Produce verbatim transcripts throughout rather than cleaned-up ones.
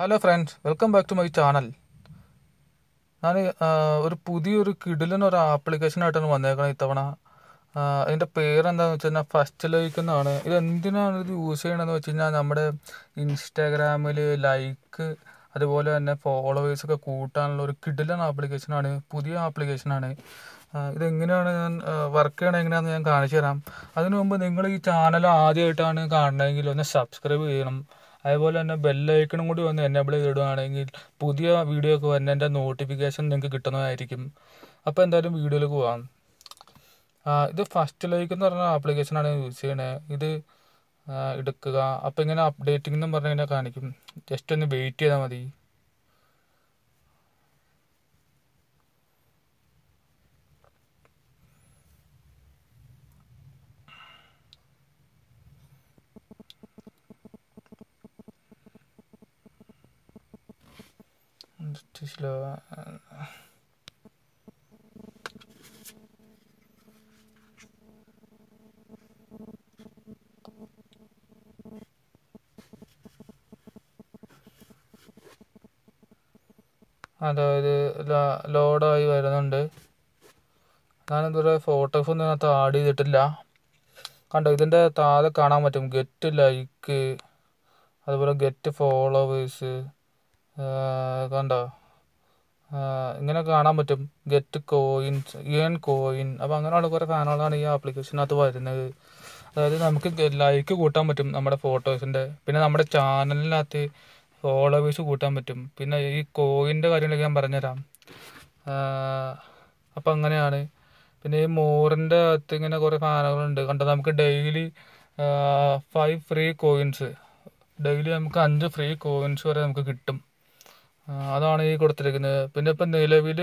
Hello friends, welcome back to my channel. ഞാൻ ഒരു പുതിയൊരു കിഡിലിനൊരു ആപ്ലിക്കേഷനായിട്ടാണ് വന്നേക്കുന്നത് ഇത്തവണ. അതിൻ്റെ പേരെന്താണെന്ന് വെച്ച് കഴിഞ്ഞാൽ ഫസ്റ്റ് ലൈക്ക് എന്നാണ്. ഇതെന്തിനാണ് ഇത് യൂസ് ചെയ്യണമെന്ന് വെച്ച് കഴിഞ്ഞാൽ നമ്മുടെ ഇൻസ്റ്റാഗ്രാമിൽ ലൈക്ക് അതുപോലെ തന്നെ ഫോളോവേഴ്സൊക്കെ കൂട്ടാനുള്ള ഒരു കിഡിലൻ ആപ്ലിക്കേഷനാണ്, പുതിയ ആപ്ലിക്കേഷനാണ്. ഇതെങ്ങനെയാണ് ഞാൻ വർക്ക് ചെയ്യണം എങ്ങനെയാണെന്ന് ഞാൻ കാണിച്ചു തരാം. അതിനു മുമ്പ് നിങ്ങൾ ഈ ചാനൽ ആദ്യമായിട്ടാണ് കാണണമെങ്കിൽ ഒന്ന് സബ്സ്ക്രൈബ് ചെയ്യണം. അതുപോലെ തന്നെ ബെല്ലൈക്കണും കൂടി ഒന്ന് എനേബിൾ ചെയ്തിടുകയാണെങ്കിൽ പുതിയ വീഡിയോ ഒക്കെ വരുന്നതിൻ്റെ നോട്ടിഫിക്കേഷൻ നിങ്ങൾക്ക് കിട്ടുന്നതായിരിക്കും. അപ്പോൾ എന്തായാലും വീഡിയോയിലേക്ക് പോകാം. ഇത് ഫസ്റ്റ് ലൈക്ക് എന്ന് പറഞ്ഞ ആപ്ലിക്കേഷനാണ് യൂസ് ചെയ്യണേ. ഇത് എടുക്കുക, അപ്പോൾ ഇങ്ങനെ അപ്ഡേറ്റിംഗ് എന്നും പറഞ്ഞ് ഇങ്ങനെ കാണിക്കും. ജസ്റ്റ് ഒന്ന് വെയിറ്റ് ചെയ്താൽ മതി. അതായത് ലോഡായി വരുന്നുണ്ട്. ഞാനിതുവരെ ഫോട്ടോസ് ഒന്നും ഇതിനകത്ത് ആഡ് ചെയ്തിട്ടില്ല. കണ്ടോ, ഇതിൻ്റെ താഴെ കാണാൻ പറ്റും ഗെറ്റ് ലൈക്ക്, അതുപോലെ ഗെറ്റ് ഫോളോവേഴ്സ്. കണ്ടോ, ഇങ്ങനെ കാണാൻ പറ്റും. Get coins, earn coin. അപ്പോൾ അങ്ങനെയുള്ള കുറേ സാധനങ്ങളാണ് ഈ ആപ്ലിക്കേഷനകത്ത് വരുന്നത്. അതായത് നമുക്ക് ലൈക്ക് കൂട്ടാൻ പറ്റും നമ്മുടെ ഫോട്ടോസിൻ്റെ, പിന്നെ നമ്മുടെ ചാനലിനകത്ത് ഫോളോവേഴ്സ് കൂട്ടാൻ പറ്റും. പിന്നെ ഈ കോയിൻ്റെ കാര്യങ്ങളൊക്കെ ഞാൻ പറഞ്ഞുതരാം. അപ്പോൾ അങ്ങനെയാണ്. പിന്നെ ഈ മോറിൻ്റെ അകത്ത് ഇങ്ങനെ കുറേ സാധനങ്ങളുണ്ട്. കണ്ടോ, നമുക്ക് daily five free coins, daily നമുക്ക് അഞ്ച് ഫ്രീ കോയിൻസ് വരെ നമുക്ക് കിട്ടും. അതാണ് ഈ കൊടുത്തിരിക്കുന്നത്. പിന്നെ ഇപ്പം നിലവിൽ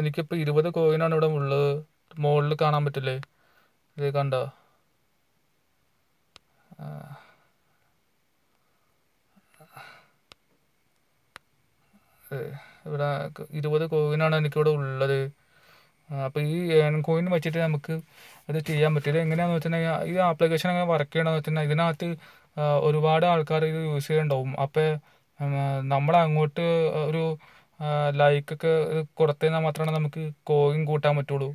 എനിക്കിപ്പോൾ ഇരുപത് കോയിനാണ് ഇവിടെ ഉള്ളത്. മുകളിൽ കാണാൻ പറ്റില്ലേ, ഇത് കണ്ടോ. ഇവിടെ ഇരുപത് കോയിനാണ് എനിക്കിവിടെ ഉള്ളത്. അപ്പോൾ ഈ ഏൺ കോയിൻ വെച്ചിട്ട് നമുക്ക് അത് ചെയ്യാൻ പറ്റില്ല. എങ്ങനെയാണെന്ന് വെച്ചിട്ടുണ്ടെങ്കിൽ ഈ ആപ്ലിക്കേഷൻ അങ്ങനെ വർക്ക് ചെയ്യണമെന്ന് വെച്ചിട്ടുണ്ടെങ്കിൽ ഇതിനകത്ത് ഒരുപാട് ആൾക്കാർ ഇത് യൂസ് ചെയ്യണ്ടാവും. അപ്പോൾ നമ്മളങ്ങോട്ട് ഒരു ലൈക്കൊക്കെ കൊടുത്തുകഴിഞ്ഞാൽ മാത്രമാണ് നമുക്ക് കോയിൻ കൂട്ടാൻ പറ്റുള്ളൂ.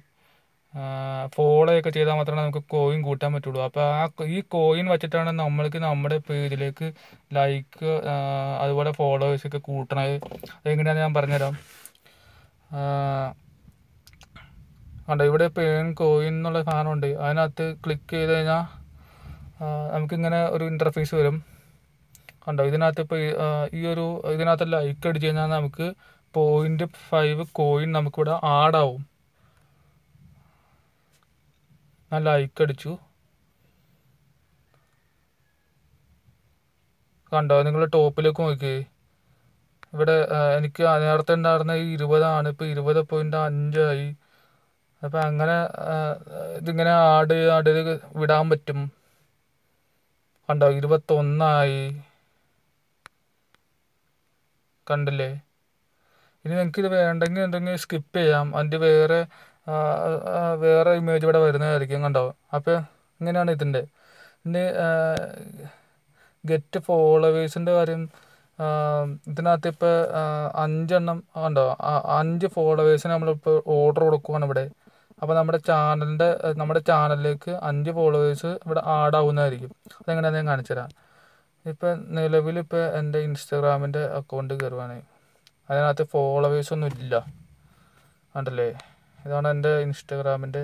ഫോളോയൊക്കെ ചെയ്താൽ മാത്രമേ നമുക്ക് കോയിൻ കൂട്ടാൻ പറ്റുള്ളൂ. അപ്പോൾ ആ ഈ കോയിൻ വെച്ചിട്ടാണ് നമ്മൾക്ക് നമ്മുടെ പേജിലേക്ക് ലൈക്ക് അതുപോലെ ഫോളോവേഴ്സൊക്കെ കൂട്ടണത്. അതെങ്ങനെയാണെന്ന് ഞാൻ പറഞ്ഞുതരാം. കണ്ടോ, ഇവിടെ പേൺ കോയിൻ എന്നുള്ള സാധനമുണ്ട്. അതിനകത്ത് ക്ലിക്ക് ചെയ്ത് കഴിഞ്ഞാൽ നമുക്കിങ്ങനെ ഒരു ഇൻ്റർഫേസ് വരും. കണ്ടോ, ഇതിനകത്ത് ഇപ്പോൾ ഈ ഒരു ഇതിനകത്ത് ലൈക്ക് അടിച്ച് കഴിഞ്ഞാൽ നമുക്ക് പോയിൻറ്റ് ഫൈവ് കോയിൻ നമുക്കിവിടെ ആഡാവും. ഞാൻ ലൈക്ക് അടിച്ചു. കണ്ടോ, നിങ്ങൾ ടോപ്പിലേക്ക് നോക്കിയേ. ഇവിടെ എനിക്ക് നേരത്തെ ഉണ്ടായിരുന്ന ഈ ഇരുപതാണ്, ഇപ്പോൾ ഇരുപത് പോയിൻ്റ് അഞ്ചായി. അപ്പം അങ്ങനെ ഇതിങ്ങനെ ആഡ് ആഡ് ചെയ്ത് വിടാൻ പറ്റും. കണ്ടോ, ഇരുപത്തൊന്നായി. കണ്ടില്ലേ. ഇനി നിങ്ങൾക്കിത് വേണ്ടെങ്കിൽ എന്തെങ്കിലും സ്കിപ്പ് ചെയ്യാം. അതിൻ്റെ വേറെ വേറെ ഇമേജ് ഇവിടെ വരുന്നതായിരിക്കും. കണ്ടോ, അപ്പോൾ ഇങ്ങനെയാണ് ഇതിൻ്റെ. പിന്നെ ഗെറ്റ് ഫോളോവേഴ്സിൻ്റെ കാര്യം, ഇതിനകത്ത് ഇപ്പോൾ അഞ്ചെണ്ണം. കണ്ടോ, അഞ്ച് ഫോളോവേഴ്സിന് നമ്മളിപ്പോൾ ഓർഡർ കൊടുക്കുകയാണ് ഇവിടെ. അപ്പോൾ നമ്മുടെ ചാനലിൻ്റെ നമ്മുടെ ചാനലിലേക്ക് അഞ്ച് ഫോളോവേഴ്സ് ഇവിടെ ആഡ് ആവുന്നതായിരിക്കും. അതെങ്ങനെയാണെന്ന് ഞാൻ കാണിച്ചു തരാം. ഇപ്പം നിലവിലിപ്പോൾ എൻ്റെ ഇൻസ്റ്റാഗ്രാമിൻ്റെ അക്കൗണ്ട് കയറുവാണ്. അതിനകത്ത് ഫോളോവേഴ്സ് ഒന്നും ഇല്ല. കണ്ടല്ലേ, ഇതാണ് എൻ്റെ ഇൻസ്റ്റാഗ്രാമിൻ്റെ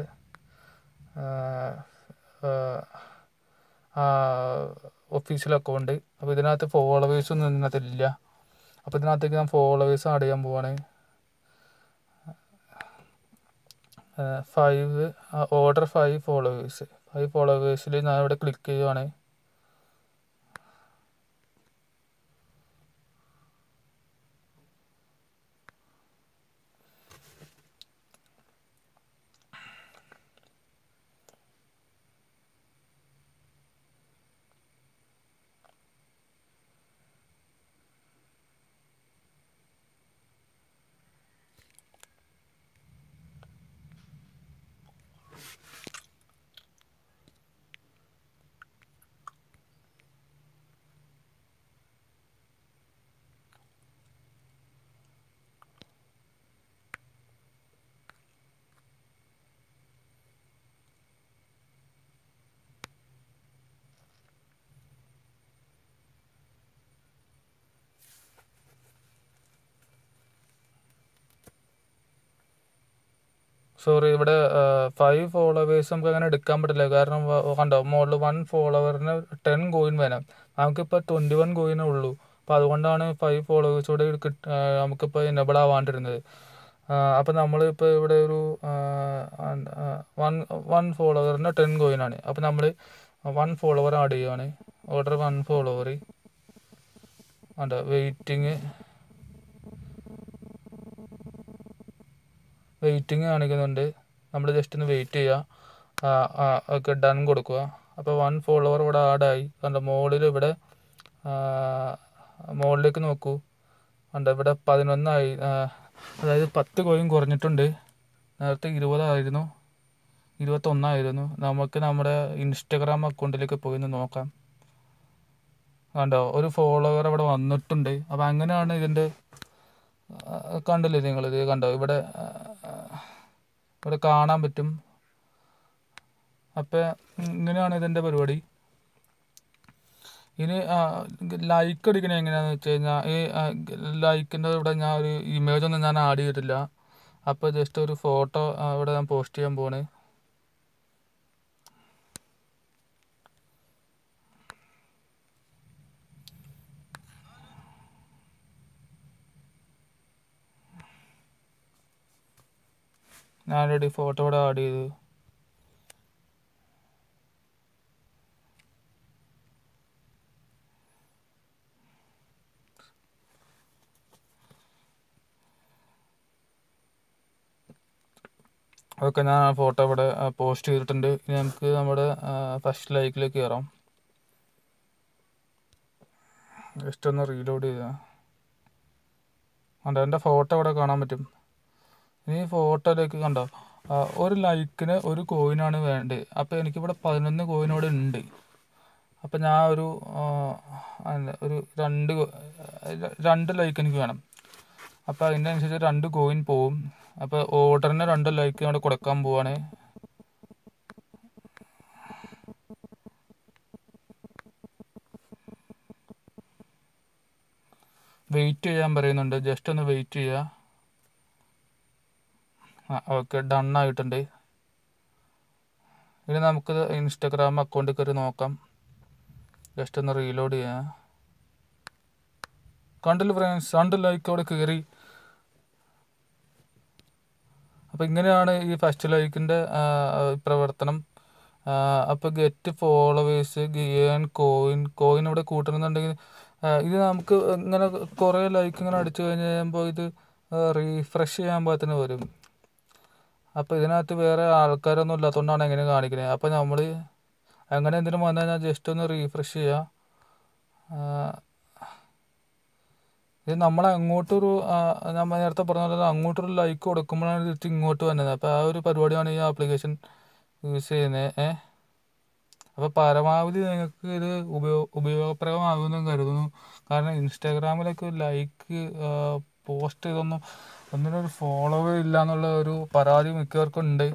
ഒഫീഷ്യൽ അക്കൗണ്ട്. അപ്പോൾ ഇതിനകത്ത് ഫോളോവേഴ്സൊന്നും ഇതിനകത്തില്ല. അപ്പോൾ ഇതിനകത്തേക്ക് ഞാൻ ഫോളോവേഴ്സ് ആഡ് ചെയ്യാൻ പോവാണ്. Five order five followers five ഫോളോവേഴ്സിൽ ഞാൻ ഇവിടെ ക്ലിക്ക് ചെയ്യുവാണ്. സോറി ഇവിടെ ഫൈവ് ഫോളോവേഴ്സ് നമുക്ക് അങ്ങനെ എടുക്കാൻ പറ്റില്ല. കാരണം കണ്ടോ മോളിൽ വൺ ഫോളോവറിന് ടെൻ കോയിൻ വേണം, നമുക്കിപ്പോൾ ട്വൻറ്റി വൺ കോയിനേ ഉള്ളൂ. അപ്പോൾ അതുകൊണ്ടാണ് ഫൈവ് ഫോളോവേഴ്സോടെ കിട്ട നമുക്കിപ്പോൾ എനേബിൾ ആവാണ്ടിരുന്നത്. അപ്പോൾ നമ്മളിപ്പോൾ ഇവിടെ ഒരു വൺ വൺ ഫോളോവറിന് ടെൻ കോയിനാണ്. അപ്പോൾ നമ്മൾ വൺ ഫോളോവർ ആഡ് ചെയ്യുകയാണ്. ഓർഡർ വൺ ഫോളോവർ അണ്ട വെയിറ്റിങ് വെയിറ്റിംഗ് കാണിക്കുന്നുണ്ട്. നമ്മൾ ജസ്റ്റ് ഒന്ന് വെയിറ്റ് ചെയ്യുക, ഒക്കെ ഡൺ കൊടുക്കുക. അപ്പോൾ വൺ ഫോളോവർ ഇവിടെ ആഡായി. കണ്ട മോളിൽ ഇവിടെ മോളിലേക്ക് നോക്കൂ, കണ്ട ഇവിടെ പതിനൊന്നായി. അതായത് പത്ത് കോയിൻ കുറഞ്ഞിട്ടുണ്ട്. നേരത്തെ ഇരുപതായിരുന്നു, ഇരുപത്തൊന്നായിരുന്നു. നമുക്ക് നമ്മുടെ ഇൻസ്റ്റഗ്രാം അക്കൗണ്ടിലേക്ക് പോയി ഒന്ന് നോക്കാം. കണ്ടോ ഒരു ഫോളോവർ ഇവിടെ വന്നിട്ടുണ്ട്. അപ്പോൾ അങ്ങനെയാണ് ഇതിൻ്റെ കണ്ടില്ലേ നിങ്ങളിത്. കണ്ടോ ഇവിടെ ഇവിടെ കാണാൻ പറ്റും. അപ്പോൾ ഇങ്ങനെയാണ് ഇതിൻ്റെ പരിപാടി. ഇനി ലൈക്ക് അടിക്കണേ എങ്ങനെയാണെന്ന് വെച്ച് കഴിഞ്ഞാൽ, ഈ ലൈക്കിൻ്റെ ഇവിടെ ഞാൻ ഒരു ഇമേജ് ഒന്നും ഞാൻ ആഡ് ചെയ്തിട്ടില്ല. അപ്പോൾ ജസ്റ്റ് ഒരു ഫോട്ടോ ഇവിടെ ഞാൻ പോസ്റ്റ് ചെയ്യാൻ പോവാണ്. ഞാൻ ഓൾറെഡി ഫോട്ടോ ഇവിടെ ആഡ് ചെയ്തു. ഓക്കെ, ഞാൻ ആ ഫോട്ടോ ഇവിടെ പോസ്റ്റ് ചെയ്തിട്ടുണ്ട്. ഇനി നമുക്ക് നമ്മുടെ ഫസ്റ്റ് ലൈക്കിലേക്ക് കയറാം. ജസ്റ്റ് ഒന്ന് റീലോഡ് ചെയ്താൽ അതെ എൻ്റെ ഫോട്ടോ ഇവിടെ കാണാൻ പറ്റും. ഇനി ഫോട്ടോയിലേക്ക് കണ്ടോ ഒരു ലൈക്കിന് ഒരു കോയിനാണ് വേണ്ടത്. അപ്പോൾ എനിക്കിവിടെ പതിനൊന്ന് കോയിനോടെ ഉണ്ട്. അപ്പോൾ ഞാൻ ഒരു ഒരു രണ്ട് രണ്ട് ലൈക്ക് എനിക്ക് വേണം. അപ്പോൾ അതിനനുസരിച്ച് രണ്ട് കോയിൻ പോവും. അപ്പോൾ ഓർഡറിന് രണ്ട് ലൈക്ക് അവിടെ കൊടുക്കാൻ പോവാണ്. വെയിറ്റ് ചെയ്യാൻ പറയുന്നുണ്ട്, ജസ്റ്റ് ഒന്ന് വെയിറ്റ് ചെയ്യുക. ആ ഓക്കെ, ഡൺ ആയിട്ടുണ്ട്. ഇനി നമുക്ക് ഇൻസ്റ്റഗ്രാം അക്കൗണ്ടിൽ കയറി നോക്കാം. ജസ്റ്റ് ഒന്ന് റീലോഡ് ചെയ്യാം. കണ്ടില്ല ഫ്രണ്ട്സ്, രണ്ട് ലൈക്ക് അവിടെ കയറി. അപ്പോൾ ഇങ്ങനെയാണ് ഈ ഫസ്റ്റ് ലൈക്കിൻ്റെ പ്രവർത്തനം. അപ്പോൾ get followers, gain coin coin ഇവിടെ കൂട്ടണമെന്നുണ്ടെങ്കിൽ ഇത് നമുക്ക് ഇങ്ങനെ കുറേ ലൈക്ക് ഇങ്ങനെ അടിച്ചു കഴിഞ്ഞ് കഴിയുമ്പോൾ ഇത് റീഫ്രഷ് ചെയ്യാൻ പാകത്തിന് വരും. അപ്പോൾ ഇതിനകത്ത് വേറെ ആൾക്കാരൊന്നും ഇല്ലാത്തതുകൊണ്ടാണ് എങ്ങനെ കാണിക്കുന്നത്. അപ്പോൾ നമ്മൾ അങ്ങനെ എന്തെങ്കിലും വന്നു കഴിഞ്ഞാൽ ജസ്റ്റ് ഒന്ന് റീഫ്രഷ് ചെയ്യുക. ഇത് നമ്മൾ അങ്ങോട്ടൊരു ഞാൻ നേരത്തെ പറഞ്ഞ പോലെ അങ്ങോട്ടൊരു ലൈക്ക് കൊടുക്കുമ്പോഴാണ് തിരിച്ച് ഇങ്ങോട്ട് വരുന്നത്. അപ്പോൾ ആ ഒരു പരിപാടിയാണ് ഈ ആപ്ലിക്കേഷൻ യൂസ് ചെയ്യുന്നത്. അപ്പോൾ പരമാവധി നിങ്ങൾക്ക് ഇത് ഉപയോഗ ഉപയോഗപ്രദമാകുമെന്ന് കരുതുന്നു. കാരണം ഇൻസ്റ്റാഗ്രാമിലൊക്കെ ലൈക്ക് പോസ്റ്റ് ചെയ്തൊന്നും ഒന്നിനൊരു ഫോളോവേ ഇല്ല എന്നുള്ള ഒരു പരാതി മിക്കവർക്കും ഉണ്ട്.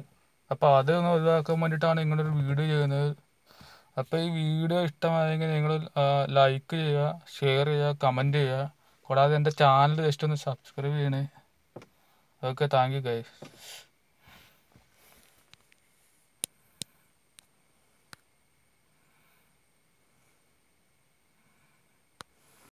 അപ്പോൾ അതൊന്ന് ഒഴിവാക്കാൻ വേണ്ടിയിട്ടാണ് നിങ്ങളൊരു വീഡിയോ ചെയ്യുന്നത്. അപ്പോൾ ഈ വീഡിയോ ഇഷ്ടമായെങ്കിൽ നിങ്ങൾ ലൈക്ക് ചെയ്യുക, ഷെയർ ചെയ്യുക, കമൻറ്റ് ചെയ്യുക. കൂടാതെ എൻ്റെ ചാനൽ ജസ്റ്റ് ഒന്ന് സബ്സ്ക്രൈബ് ചെയ്യണേ. Okay, thank you guys.